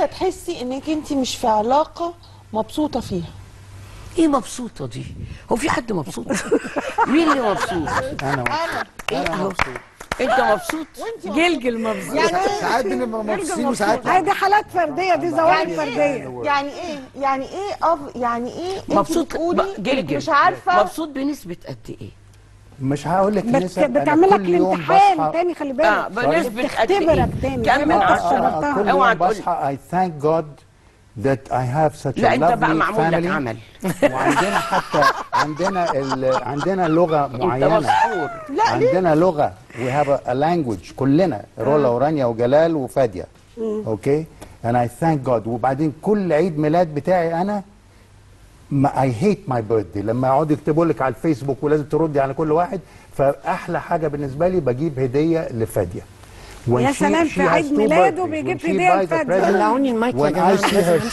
امتى تحسي انك انت مش في علاقه مبسوطه فيها؟ ايه مبسوطه دي؟ هو في حد مبسوط؟ مين اللي مبسوط؟ انا مبسوط. انت مبسوط؟ جلجل مبسوط. يعني ساعات بنبقى مبسوطين وساعات لا. دي حالات فرديه، دي زواج فرديه. يعني ايه؟ يعني ايه يعني ايه مبسوط؟ جلجل مش عارفه مبسوط بنسبه قد ايه؟ مش هقول لك نسبة، بتعملك الامتحان تاني، خلي بالك. بنسبة قد ايه؟ كم من 10؟ اوعى تقول I thank God that I have such a lovely family. لا انت بقى معمول لك عمل. وعندنا حتى عندنا لغة معينة. انت مسحور. عندنا لغة we have a language كلنا، رولا ورانيا وجلال وفادية. اوكي؟ and I thank God. وبعدين كل عيد ميلاد بتاعي انا I hate my birthday. لما يقعدوا يكتبوا لك على الفيسبوك ولازم تردي على كل واحد، فاحلى حاجه بالنسبه لي بجيب هديه لفاديه. يا سلام، في عيد ميلاده بيجيب هديه لفاديه. طلعوني المايك يا جماعه.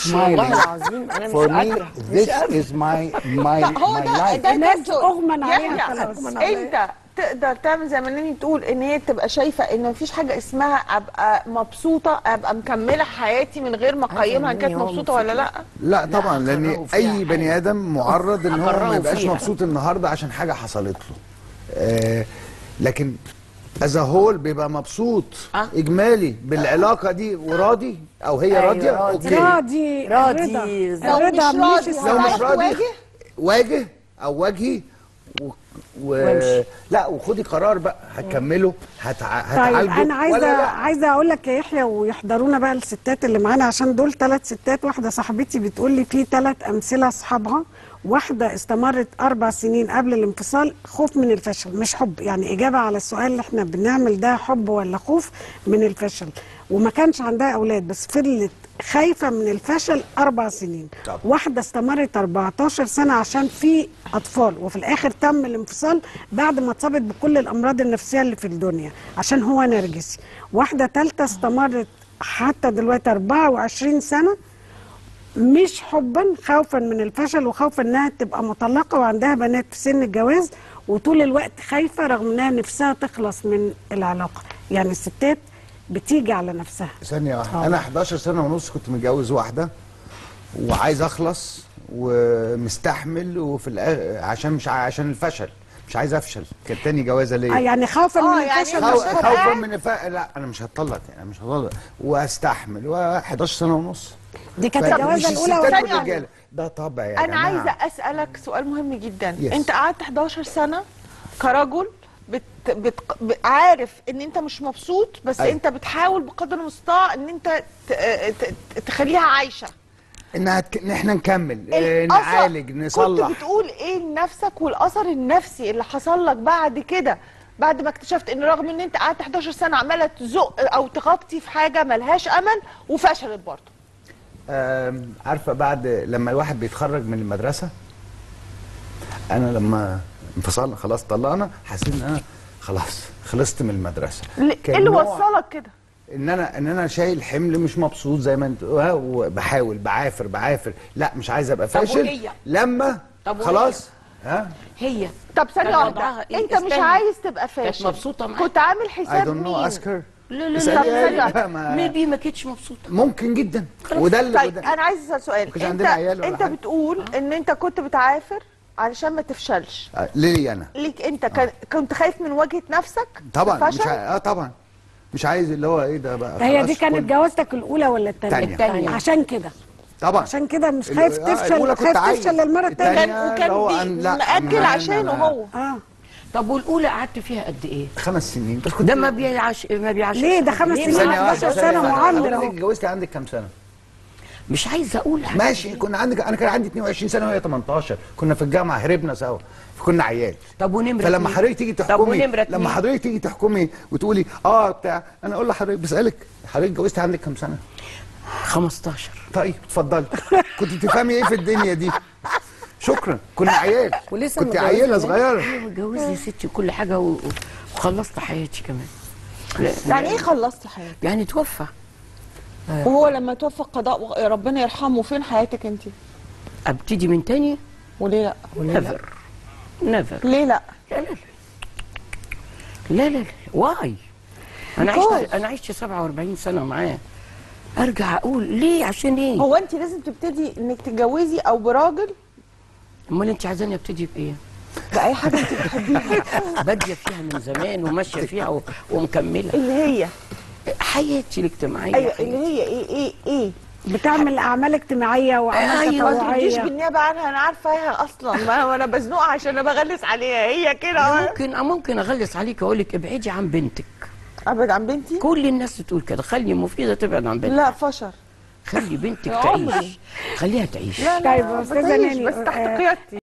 والله العظيم انا مش قادره. This is my life. الناس اغمى عليها خلاص. انت تقدر تعمل زي ما ليني تقول، ان هي تبقى شايفه ان مفيش حاجه اسمها ابقى مبسوطه، ابقى مكمله حياتي من غير ما اقيمها ان كانت مبسوطه ولا لا. لا طبعا، لان اي بني ادم معرض ان هو ما يبقاش مبسوط النهارده عشان حاجه حصلت له. لكن از هول بيبقى مبسوط اجمالي بالعلاقه دي، وراضي او هي راضيه. اوكي، راضي. لو مش راضي واجه او واجهي لا، وخدي قرار بقى، هتكمله هتعالجه. طيب انا عايزه اقول لك يا يحيى، ويحضرونا بقى الستات اللي معانا، عشان دول 3 ستات. واحده صاحبتي بتقول لي في 3 امثله اصحابها. واحده استمرت 4 سنين قبل الانفصال، خوف من الفشل مش حب. يعني اجابه على السؤال اللي احنا بنعمل ده، حب ولا خوف من الفشل. وما كانش عندها اولاد، بس فضلت خايفه من الفشل 4 سنين. طب. واحده استمرت 14 سنه عشان في اطفال، وفي الاخر تم الانفصال بعد ما اتصابت بكل الامراض النفسيه اللي في الدنيا عشان هو نرجسي. واحده ثالثه استمرت حتى دلوقتي 24 سنه مش حبا، خوفا من الفشل، وخوفا انها تبقى مطلقه وعندها بنات في سن الجواز، وطول الوقت خايفه رغم انها نفسها تخلص من العلاقه. يعني الستات بتيجي على نفسها. ثانية واحدة، أنا 11 سنة ونص كنت متجوز واحدة وعايز أخلص ومستحمل، وفي عشان الفشل، مش عايز أفشل. كانت تاني جوازة ليا. يعني خوفا من الفشل. خوفا من الفشل، لا أنا مش هتطلق، يعني مش هتطلق وأستحمل. و11 سنة ونص دي كانت الجوازة الأولى والثانية. ده طبع يعني. أنا عايزة أسألك سؤال مهم جدا. أنت قعدت 11 سنة كرجل عارف ان انت مش مبسوط، بس انت بتحاول بقدر المستطاع ان انت تخليها عايشه، ان احنا نكمل، نعالج، نصلح. كنت بتقول ايه لنفسك والاثر النفسي اللي حصل لك بعد كده، بعد ما اكتشفت ان رغم ان انت قعدت 11 سنه عماله تزق او تغطي في حاجه ملهاش امل وفشلت برضه؟ عارفه، بعد لما الواحد بيتخرج من المدرسه، انا لما انفصلنا خلاص، طلقنا، حسيت ان انا خلاص خلصت من المدرسه. ايه اللي وصلك كده؟ ان انا شايل حمل، مش مبسوط زي ما انت، وبحاول بعافر، لا مش عايز ابقى فاشل. لما خلاص هي طب ثانيه واحده، انت مش عايز تبقى فاشل، مبسوطه معاك، كنت عامل حساب مين؟ لا ميبي ما كنتش مبسوطه، ممكن جدا. وده اللي طيب انا عايز اسال سؤال. انت بتقول ان انت كنت بتعافر علشان ما تفشلش. ليه انا؟ ليك انت كنت خايف من واجهه نفسك؟ طبعا مش طبعا مش عايز اللي هو ايه ده بقى. هي دي كانت جوازتك الاولى ولا الثانيه؟ عشان كده طبعا، عشان كده مش خايف تفشل، خايف تفشل للمره الثانيه، وكان مأجل عشانه هو. طب والاولى قعدت فيها قد ايه؟ 5 سنين بس. ده ما بيعاش ليه؟ ده 5 سنين 11 سنه معامله. انت اتجوزت عندك كام سنه؟ مش عايزه اقول حاجة. ماشي، كنا عندك، انا كان عندي 22 سنه وهي 18، كنا في الجامعه، هربنا سوا، فكنا عيال. طب ونمره فلما حضرتك تيجي تحكمي، لما حضرتك تيجي تحكمي وتقولي بتاع، انا اقول لحضرتك، بسالك حضرتك اتجوزت عندك كام سنه؟ 15. طيب اتفضلي. كنت بتفهمي ايه في الدنيا دي؟ شكرا، كنا عيال، كنت عيله صغيره. اتجوزت يا ستي وكل حاجه، وخلصت حياتي كمان. يعني ايه خلصت حياتي؟ يعني توفى. وهو لما توفى قضاء ربنا يرحمه، فين حياتك انت؟ ابتدي من تاني. وليه لا؟ نيفر. ليه لا؟ لا واي. انا عشت 47 سنه معاه، ارجع اقول ليه؟ عشان ايه؟ هو انت لازم تبتدي انك تتجوزي او براجل؟ امال انت عايزاني ابتدي بايه؟ بأي حاجه انت بتحبيها. باديه فيها من زمان وماشيه فيها ومكمله. اللي هي حياتي الاجتماعيه. ايوه اللي هي ايه ايه ايه؟ بتعمل اعمال اجتماعيه واعمال تطوعيه. ما ترديش بالنيابه عنها، انا عارفاها اصلا وانا بزنقها عشان انا بغلس عليها هي كده. ممكن اغلس عليك واقول لك ابعدي عن بنتك. ابعد عن بنتي؟ كل الناس تقول كده، خلي مفيده تبعد عن بنتك. لا فشر. خلي بنتك تعيش، خليها تعيش. لا لا طيب بس تعيش بس تحت قيادتي.